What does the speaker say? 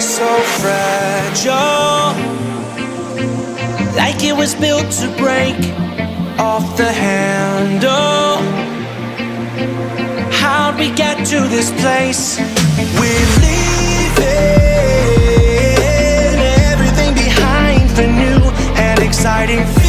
So fragile, like it was built to break off the handle. How'd we get to this place? We're leaving everything behind for new and exciting feelings.